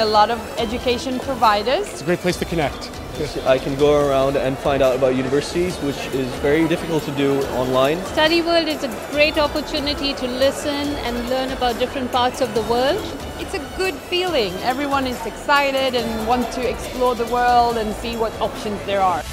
A lot of education providers. It's a great place to connect. I can go around and find out about universities, which is very difficult to do online. Studyworld is a great opportunity to listen and learn about different parts of the world. It's a good feeling. Everyone is excited and wants to explore the world and see what options there are.